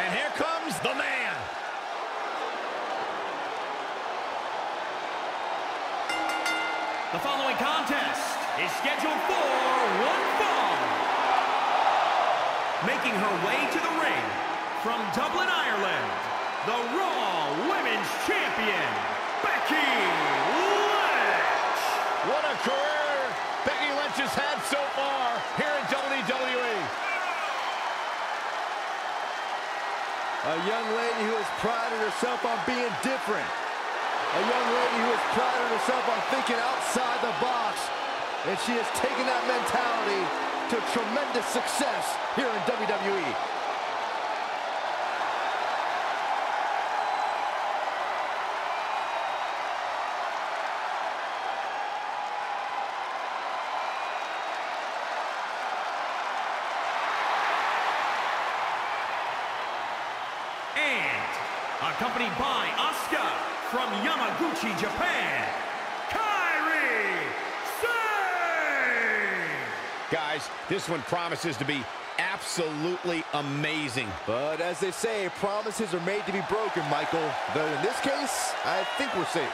And here comes the man. The following contest is scheduled for one fall. Making her way to the ring from Dublin, Ireland, the Raw Women's Champion, Becky Lynch. What a career Becky Lynch has had so far here in WWE. A young lady who has prided herself on being different. A young lady who has prided herself on thinking outside the box, and she has taken that mentality to tremendous success here in WWE. And accompanied by Asuka, from Yamaguchi, Japan, Kairi Sane! Guys, this one promises to be absolutely amazing. But as they say, promises are made to be broken, Michael. Though in this case, I think we're safe.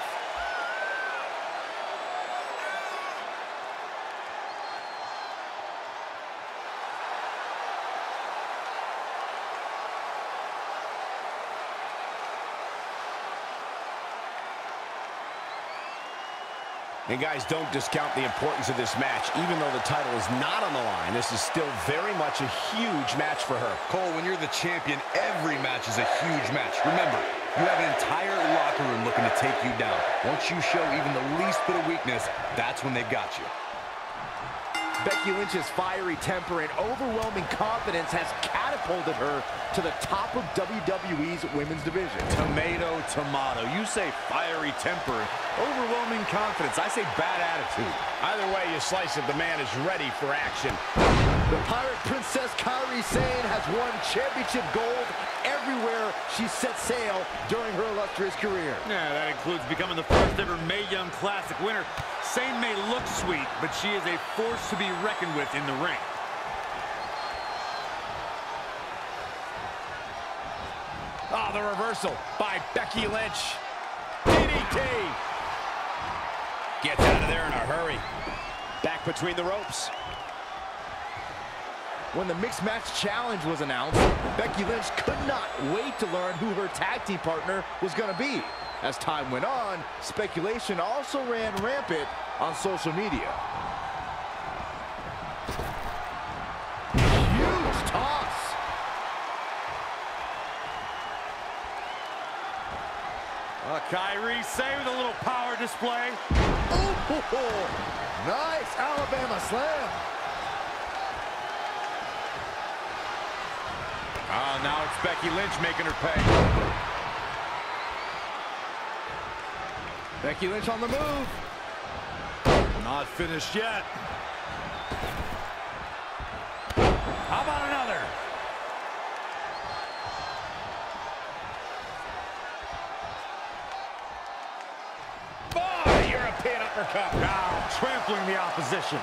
And guys, don't discount the importance of this match. Even though the title is not on the line, this is still very much a huge match for her. Cole, when you're the champion, every match is a huge match. Remember, you have an entire locker room looking to take you down. Once you show even the least bit of weakness, that's when they've got you. Becky Lynch's fiery temper and overwhelming confidence has catapulted her to the top of WWE's women's division. Tomato, tomato. You say fiery temper, overwhelming confidence. I say bad attitude. Either way you slice it, the man is ready for action. The Pirate Princess Kairi Sane has won championship gold everywhere she set sail during her illustrious career. Yeah, that includes becoming the first ever Mae Young Classic winner. Sane may look sweet, but she is a force to be reckoned with in the ring. Oh, the reversal by Becky Lynch. DDT. Gets out of there in a hurry. Back between the ropes. When the Mixed Match Challenge was announced, Becky Lynch could not wait to learn who her tag team partner was going to be. As time went on, speculation also ran rampant on social media. Huge toss. Kairi Sane with a little power display. Ooh, nice Alabama slam. Oh, now it's Becky Lynch making her pay. Becky Lynch on the move. Not finished yet. How about another? Oh, European uppercut. Now trampling the opposition.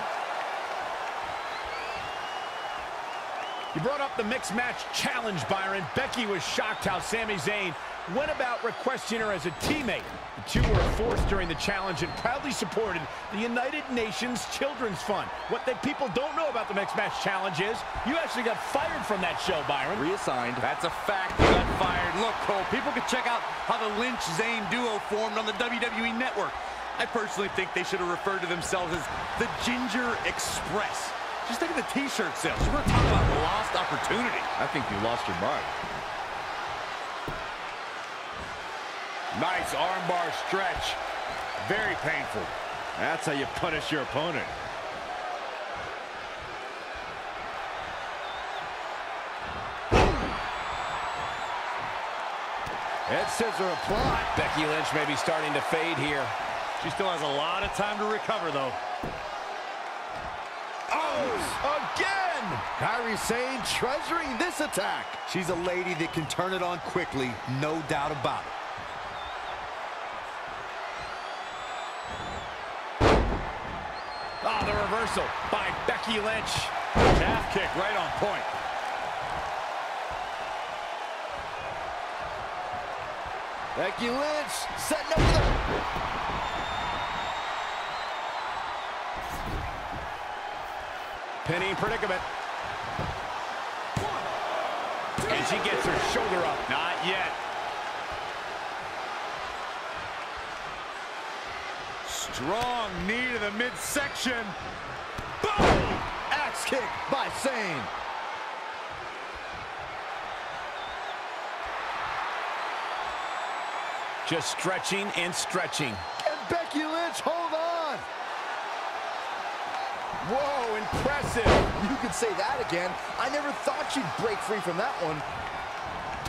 You brought up the Mixed Match Challenge, Byron. Becky was shocked how Sami Zayn went about requesting her as a teammate. The two were forced during the challenge and proudly supported the United Nations Children's Fund. What the people don't know about the Mixed Match Challenge is you actually got fired from that show, Byron. Reassigned. That's a fact. You got fired. Look, Cole, people can check out how the Lynch-Zayn duo formed on the WWE Network. I personally think they should have referred to themselves as the Ginger Express. Just think of the t-shirt sales. We're talking about lost opportunity. I think you lost your mind. Nice armbar stretch. Very painful. That's how you punish your opponent. Head scissor applied. Becky Lynch may be starting to fade here. She still has a lot of time to recover, though. Again! Kairi Sane treasuring this attack. She's a lady that can turn it on quickly, no doubt about it. Oh, the reversal by Becky Lynch. Calf kick right on point. Becky Lynch setting up for the pinning predicament. And she gets her shoulder up. Not yet. Strong knee to the midsection. Boom! Axe kick by Sane. Just stretching and stretching. Can Becky Lynch hold on? Whoa, impressive. You could say that again. I never thought she'd break free from that one.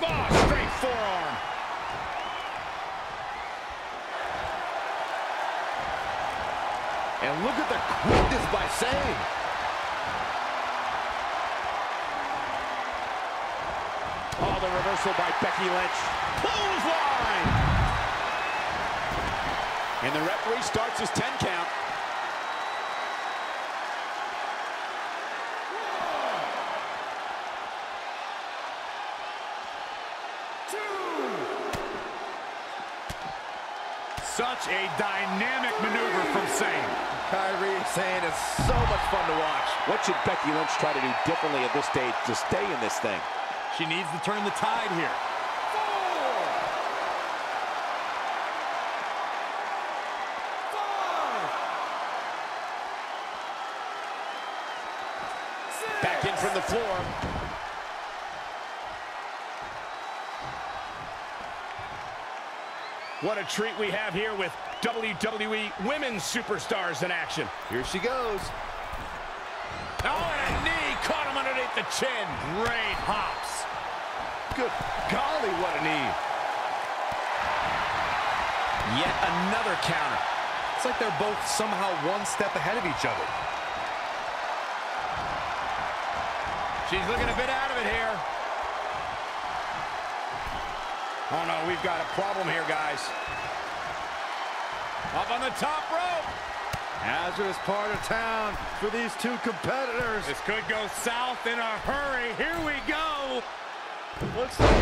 Oh, straight forearm. And look at the quickness by Sane. Oh, the reversal by Becky Lynch. Clothesline! And the referee starts his 10 count. Such a dynamic maneuver from Sane. Kairi Sane is so much fun to watch. What should Becky Lynch try to do differently at this stage to stay in this thing? She needs to turn the tide here. Four. Back in from the floor. What a treat we have here with WWE Women's Superstars in action. Here she goes. Oh, and a knee caught him underneath the chin. Great hops. Good golly, what a knee. Yet another counter. It's like they're both somehow one step ahead of each other. She's looking a bit out of it here. Oh, no, we've got a problem here, guys. Up on the top rope. Hazardous part of town for these two competitors. This could go south in a hurry. Here we go. Looks like,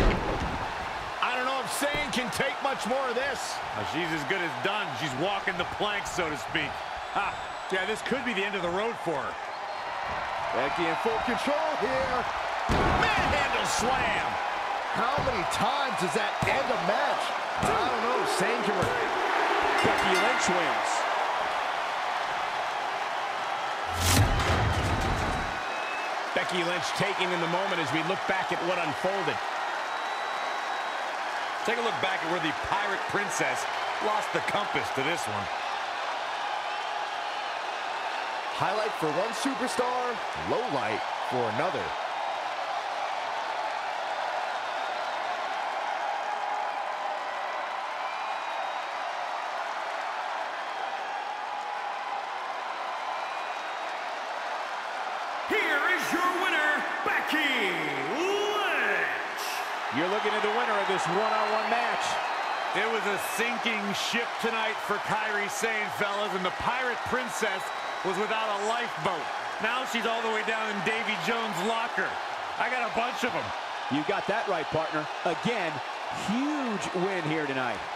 I don't know if Sane can take much more of this. Oh, she's as good as done. She's walking the plank, so to speak. Ah, yeah, this could be the end of the road for her. Becky in full control here. Manhandle slam. How many times does that end a match? I don't know. Sane can win. Becky Lynch wins. Becky Lynch taking in the moment as we look back at what unfolded. Take a look back at where the Pirate Princess lost the compass to this one. Highlight for one superstar, low light for another. You're looking at the winner of this one-on-one match. It was a sinking ship tonight for Kairi Sane, fellas, and the Pirate Princess was without a lifeboat. Now she's all the way down in Davy Jones' locker. I got a bunch of them. You got that right, partner. Again, huge win here tonight.